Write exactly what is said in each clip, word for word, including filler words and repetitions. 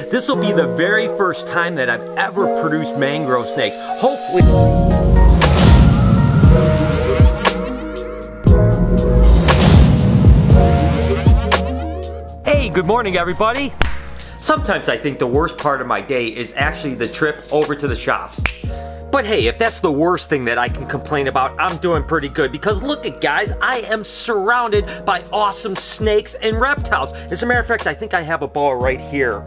This will be the very first time that I've ever produced mangrove snakes. Hopefully. Hey, good morning, everybody. Sometimes I think the worst part of my day is actually the trip over to the shop. But hey, if that's the worst thing that I can complain about, I'm doing pretty good because look at guys, I am surrounded by awesome snakes and reptiles. As a matter of fact, I think I have a boa right here.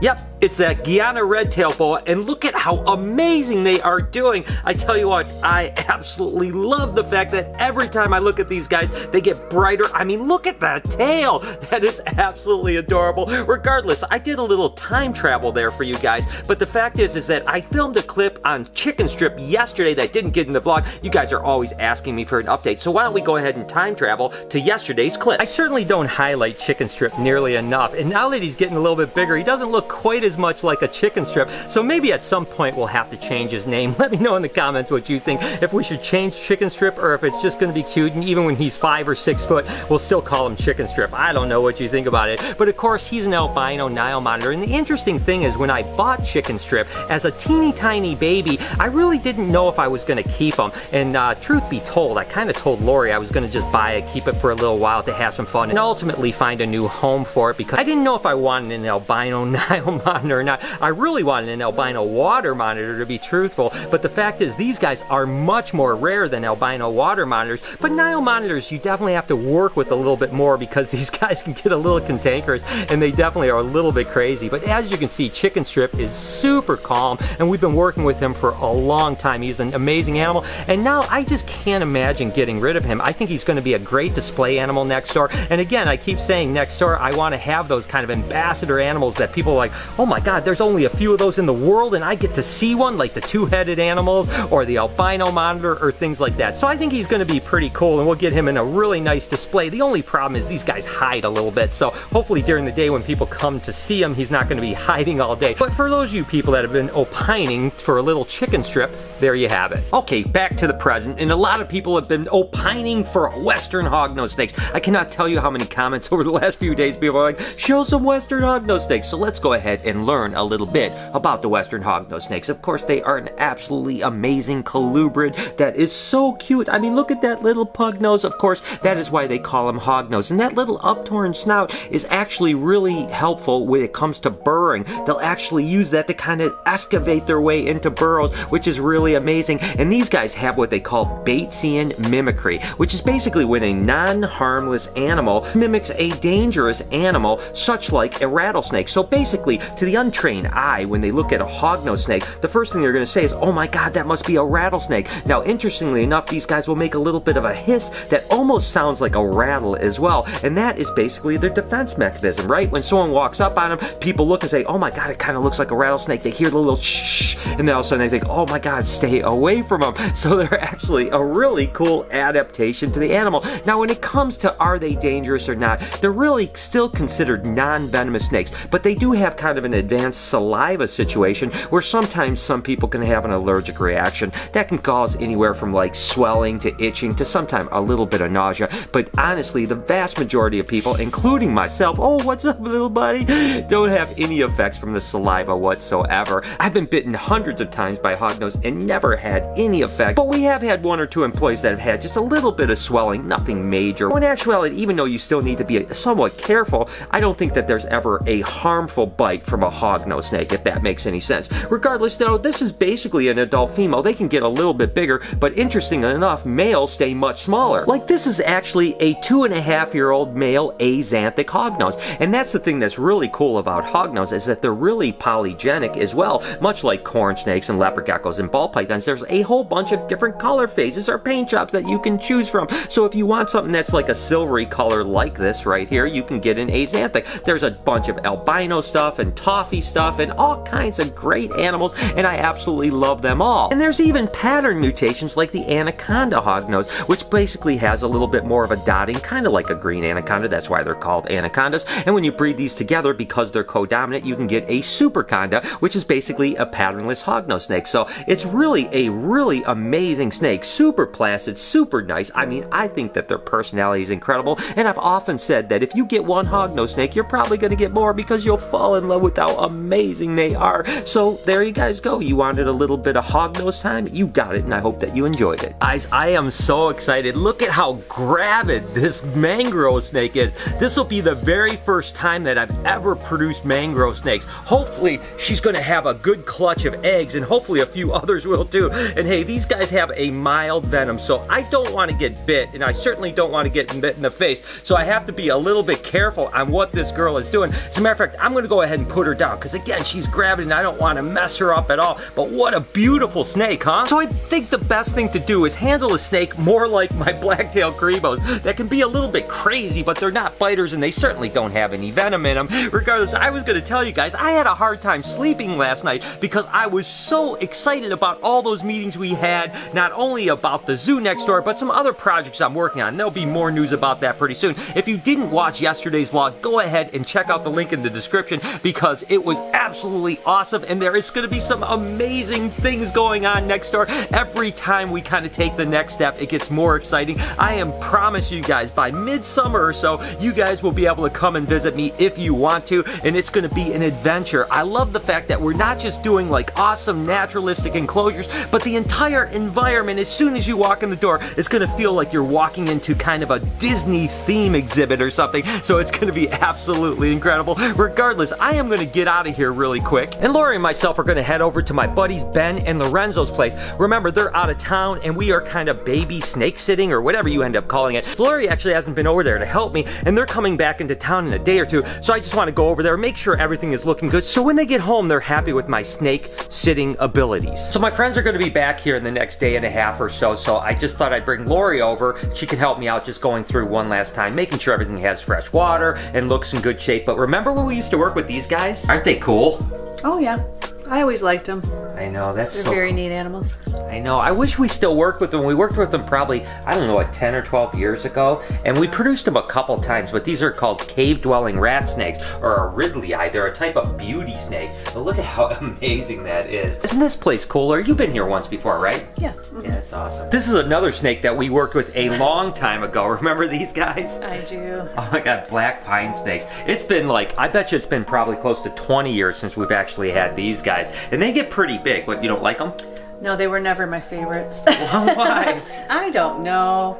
Yep, it's that Guyana red-tail boa, and look at how amazing they are doing. I tell you what, I absolutely love the fact that every time I look at these guys, they get brighter. I mean, look at that tail. That is absolutely adorable. Regardless, I did a little time travel there for you guys, but the fact is, is that I filmed a clip on chicken strip yesterday that didn't get in the vlog. You guys are always asking me for an update, so why don't we go ahead and time travel to yesterday's clip. I certainly don't highlight chicken strip nearly enough, and now that he's getting a little bit bigger, he doesn't look quite as much like a chicken strip, so maybe at some point we'll have to change his name. Let me know in the comments what you think, if we should change chicken strip or if it's just gonna be cute, and even when he's five or six foot we'll still call him chicken strip. I don't know what you think about it, but of course he's an albino Nile monitor, and the interesting thing is when I bought chicken strip as a teeny tiny baby, I really didn't know if I was gonna keep him, and uh, truth be told, I kinda told Lori I was gonna just buy it, keep it for a little while to have some fun, and ultimately find a new home for it because I didn't know if I wanted an albino Nile monitor or not. I really wanted an albino water monitor to be truthful, but the fact is these guys are much more rare than albino water monitors, but Nile monitors you definitely have to work with a little bit more because these guys can get a little cantankerous and they definitely are a little bit crazy. But as you can see, chicken strip is super calm and we've been working with him for a long time. He's an amazing animal and now I just can't imagine getting rid of him. I think he's going to be a great display animal next door, and again I keep saying next door, I want to have those kind of ambassador animals that people like, oh my god, there's only a few of those in the world and I get to see one, like the two-headed animals or the albino monitor or things like that. So I think he's going to be pretty cool and we'll get him in a really nice display. The only problem is these guys hide a little bit, so hopefully during the day when people come to see him he's not going to be hiding all day. But for those of you people that have been opining for a little chicken strip, there you have it. Okay, back to the present, and a lot of people have been opining for western hognose snakes. I cannot tell you how many comments over the last few days people are like, show some western hognose snakes. So let's go Go ahead and learn a little bit about the western hognose snakes. Of course, they are an absolutely amazing colubrid that is so cute. I mean, look at that little pug nose. Of course, that is why they call him hognose. And that little upturned snout is actually really helpful when it comes to burrowing. They'll actually use that to kind of excavate their way into burrows, which is really amazing. And these guys have what they call Batesian mimicry, which is basically when a non-harmless animal mimics a dangerous animal, such like a rattlesnake. So basically, to the untrained eye, when they look at a hognose snake, the first thing they're going to say is, oh my god, that must be a rattlesnake. Now, interestingly enough, these guys will make a little bit of a hiss that almost sounds like a rattle as well, and that is basically their defense mechanism, right? When someone walks up on them, people look and say, oh my god, it kind of looks like a rattlesnake. They hear the little shh, and then all of a sudden they think, oh my god, stay away from them. So they're actually a really cool adaptation to the animal. Now, when it comes to are they dangerous or not, they're really still considered non-venomous snakes, but they do have have kind of an advanced saliva situation where sometimes some people can have an allergic reaction that can cause anywhere from like swelling to itching to sometimes a little bit of nausea. But honestly, the vast majority of people, including myself, oh what's up little buddy, don't have any effects from the saliva whatsoever. I've been bitten hundreds of times by hognose and never had any effect, but we have had one or two employees that have had just a little bit of swelling, nothing major. In actuality, even though you still need to be somewhat careful, I don't think that there's ever a harmful bite from a hognose snake, if that makes any sense. Regardless though, this is basically an adult female. They can get a little bit bigger, but interestingly enough, males stay much smaller. Like this is actually a two and a half year old male azanthic hognose, and that's the thing that's really cool about hognose is that they're really polygenic as well, much like corn snakes and leopard geckos and ball pythons. There's a whole bunch of different color phases or paint jobs that you can choose from. So if you want something that's like a silvery color like this right here, you can get an azanthic. There's a bunch of albino stuff and toffee stuff and all kinds of great animals, and I absolutely love them all. And there's even pattern mutations like the anaconda hognose, which basically has a little bit more of a dotting, kind of like a green anaconda. That's why they're called anacondas. And when you breed these together, because they're codominant, you can get a superconda, which is basically a patternless hognose snake. So it's really a really amazing snake, super placid, super nice. I mean, I think that their personality is incredible, and I've often said that if you get one hognose snake, you're probably going to get more because you'll fall in love with how amazing they are. So there you guys go. You wanted a little bit of hognose time? You got it, and I hope that you enjoyed it. Guys, I am so excited. Look at how gravid this mangrove snake is. This will be the very first time that I've ever produced mangrove snakes. Hopefully, she's gonna have a good clutch of eggs, and hopefully a few others will too. And hey, these guys have a mild venom, so I don't wanna get bit, and I certainly don't wanna get bit in the face, so I have to be a little bit careful on what this girl is doing. As a matter of fact, I'm gonna go ahead and put her down, because again, she's gravid and I don't wanna mess her up at all. But what a beautiful snake, huh? So I think the best thing to do is handle a snake more like my black-tailed Garibos. That can be a little bit crazy, but they're not biters and they certainly don't have any venom in them. Regardless, I was gonna tell you guys, I had a hard time sleeping last night because I was so excited about all those meetings we had, not only about the zoo next door, but some other projects I'm working on. There'll be more news about that pretty soon. If you didn't watch yesterday's vlog, go ahead and check out the link in the description because it was absolutely awesome and there is gonna be some amazing things going on next door. Every time we kind of take the next step, it gets more exciting. I am promise you guys, by midsummer or so, you guys will be able to come and visit me if you want to, and it's gonna be an adventure. I love the fact that we're not just doing like awesome naturalistic enclosures, but the entire environment, as soon as you walk in the door, it's gonna feel like you're walking into kind of a Disney theme exhibit or something, so it's gonna be absolutely incredible. Regardless, I am gonna get out of here really quick, and Lori and myself are gonna head over to my buddies Ben and Lorenzo's place. Remember, they're out of town, and we are kind of baby snake sitting, or whatever you end up calling it. Lori actually hasn't been over there to help me, and they're coming back into town in a day or two, so I just wanna go over there, make sure everything is looking good, so when they get home, they're happy with my snake sitting abilities. So my friends are gonna be back here in the next day and a half or so, so I just thought I'd bring Lori over. She can help me out just going through one last time, making sure everything has fresh water and looks in good shape. But remember when we used to work with these guys? Aren't they cool? Oh yeah. I always liked them. I know, that's They're so very cool. neat animals. I know, I wish we still worked with them. We worked with them probably, I don't know, like ten or twelve years ago, and we produced them a couple times, but these are called cave-dwelling rat snakes, or a ridley eye. They're a type of beauty snake, but look at how amazing that is. Isn't this place cooler? You've been here once before, right? Yeah. Mm-hmm. Yeah, it's awesome. This is another snake that we worked with a long time ago. Remember these guys? I do. Oh my God, black pine snakes. It's been like, I bet you it's been probably close to twenty years since we've actually had these guys. And they get pretty big. What, you don't like them? No, they were never my favorites. Why? I don't know.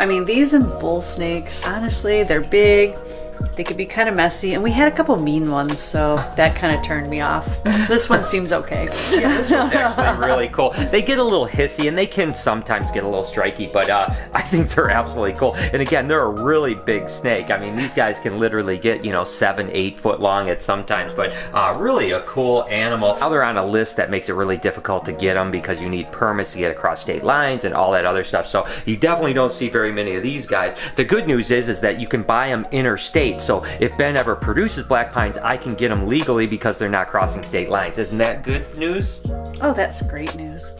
I mean, these and bull snakes, honestly, they're big. They could be kind of messy, and we had a couple mean ones, so that kind of turned me off. This one seems okay. Yeah, this one's actually really cool. They get a little hissy, and they can sometimes get a little strikey, but uh, I think they're absolutely cool. And again, they're a really big snake. I mean, these guys can literally get, you know, seven, eight foot long at sometimes, but uh, really a cool animal. Now they're on a list that makes it really difficult to get them because you need permits to get across state lines and all that other stuff, so you definitely don't see very many of these guys. The good news is, is that you can buy them interstate, so if Ben ever produces black pines, I can get them legally because they're not crossing state lines. Isn't that good news? Oh, that's great news.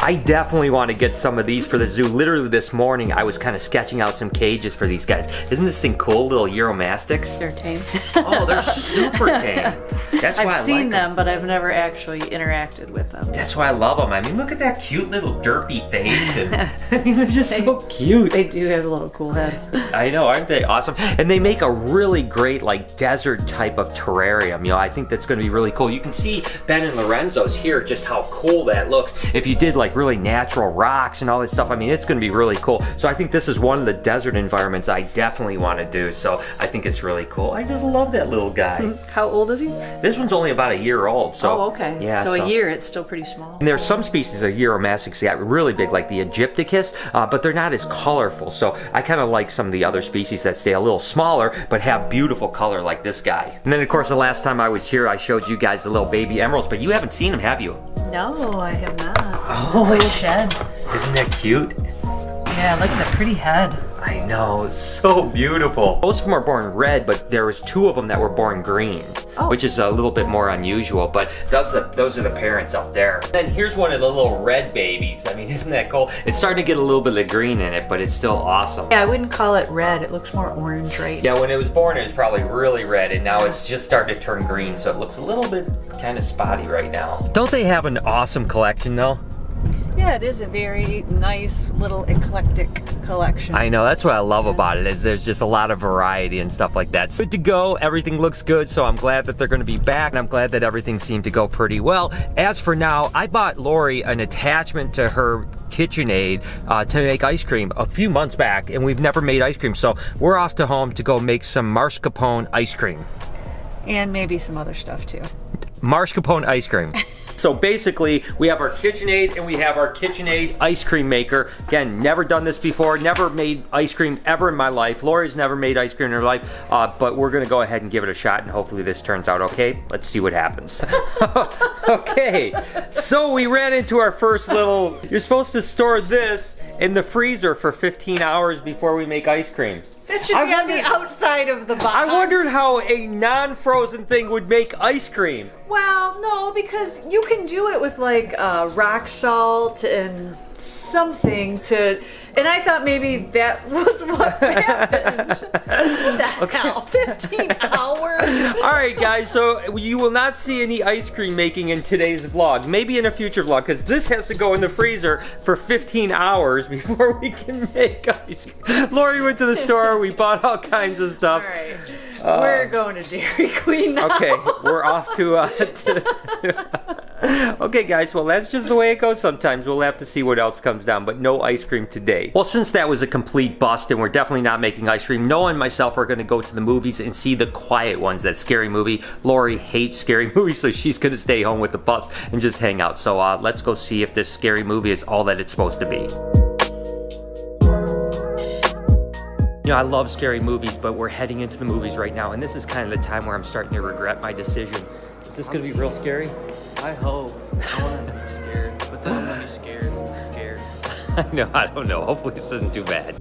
I definitely want to get some of these for the zoo. Literally this morning, I was kind of sketching out some cages for these guys. Isn't this thing cool, little Uromastyx? They're tame. Oh, they're super tame. That's why I've I seen like them, them, but I've never actually interacted with them. That's why I love them. I mean, look at that cute little derpy face. And, I mean, they're just they, so cute. They do have little cool heads. I know, aren't they awesome? And they make a really great, like, desert type of terrarium. You know, I think that's going to be really cool. You can see Ben and Lorenzo's here, just how cool that looks. If you did, like, really natural rocks and all this stuff, I mean, it's gonna be really cool. So I think this is one of the desert environments I definitely want to do, so I think it's really cool. I just love that little guy. How old is he? This one's only about a year old, so. Oh, okay. Yeah, so, so a year, it's still pretty small. And there's some species of Uromastyx that got really big, like the Egypticus, uh, but they're not as colorful, so I kind of like some of the other species that stay a little smaller but have beautiful color, like this guy. And then, of course, the last time I was here, I showed you guys the little baby emeralds, but you haven't seen them, have you? No, I have not. Oh, it's a shed. Isn't that cute? Yeah, look at the pretty head. I know, so beautiful. Most of them are born red, but there was two of them that were born green. Oh. Which is a little bit more unusual, but those are, those are the parents up there. Then here's one of the little red babies. I mean, isn't that cool? It's starting to get a little bit of green in it, but it's still awesome. Yeah, I wouldn't call it red. It looks more orange right now. Yeah, when it was born, it was probably really red, and now it's just starting to turn green, so it looks a little bit kind of spotty right now. Don't they have an awesome collection, though? Yeah, it is a very nice little eclectic collection. I know, that's what I love yeah. about it, is there's just a lot of variety and stuff like that. It's good to go, everything looks good, so I'm glad that they're gonna be back, and I'm glad that everything seemed to go pretty well. As for now, I bought Lori an attachment to her KitchenAid uh, to make ice cream a few months back, and we've never made ice cream, so we're off to home to go make some mascarpone ice cream. And maybe some other stuff too. Mascarpone ice cream. So basically, we have our KitchenAid and we have our KitchenAid ice cream maker. Again, never done this before, never made ice cream ever in my life. Lori's never made ice cream in her life, uh, but we're gonna go ahead and give it a shot and hopefully this turns out okay. Let's see what happens. Okay, so we ran into our first little, you're supposed to store this in the freezer for fifteen hours before we make ice cream. That should I be wondered, on the outside of the box. I wondered how a non-frozen thing would make ice cream. Well, no, because you can do it with like uh, rock salt and something to, and I thought maybe that was what happened. What the okay. hell, fifteen hours? All right, guys, so you will not see any ice cream making in today's vlog. Maybe in a future vlog, because this has to go in the freezer for fifteen hours before we can make ice cream. Lori went to the store, we bought all kinds of stuff. All right. Uh, we're going to Dairy Queen now. Okay, we're off to, uh, to okay guys, well that's just the way it goes sometimes. We'll have to see what else comes down, but no ice cream today. Well, since that was a complete bust and we're definitely not making ice cream, Noah and myself are gonna go to the movies and see The Quiet Ones, that scary movie. Lori hates scary movies, so she's gonna stay home with the pups and just hang out. So uh, let's go see if this scary movie is all that it's supposed to be. You know, I love scary movies, but we're heading into the movies right now, and this is kind of the time where I'm starting to regret my decision. Is this gonna be real scary? I hope. I wanna be scared, but then I'm gonna be scared. I'm scared. I know, I don't know. Hopefully this isn't too bad.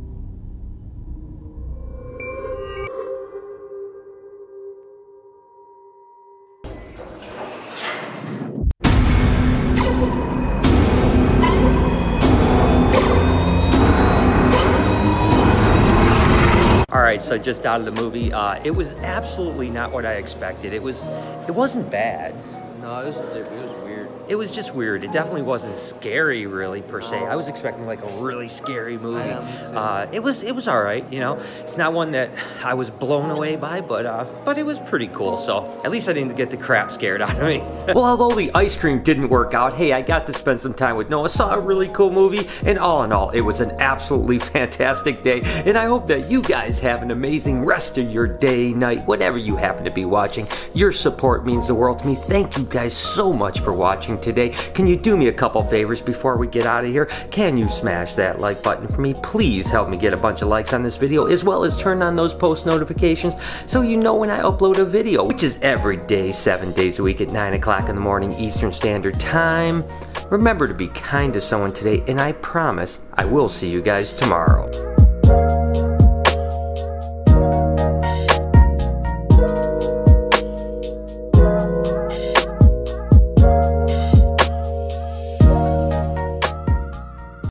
So just out of the movie, uh, it was absolutely not what I expected. It was, it wasn't bad. No, it was, it was weird. It was just weird. It definitely wasn't scary, really, per se. I was expecting like a really scary movie. Uh, it was, it was all right. You know, it's not one that I was blown away by, but uh, but it was pretty cool. So at least I didn't get the crap scared out of me. Well, although the ice cream didn't work out, hey, I got to spend some time with Noah. Saw a really cool movie, and all in all, it was an absolutely fantastic day. And I hope that you guys have an amazing rest of your day, night, whatever you happen to be watching. Your support means the world to me. Thank you guys so much for watching today. Can you do me a couple favors before we get out of here? Can you smash that like button for me? Please help me get a bunch of likes on this video, as well as turn on those post notifications so you know when I upload a video, which is every day, seven days a week at nine o'clock in the morning Eastern Standard Time. Remember to be kind to someone today, and I promise I will see you guys tomorrow.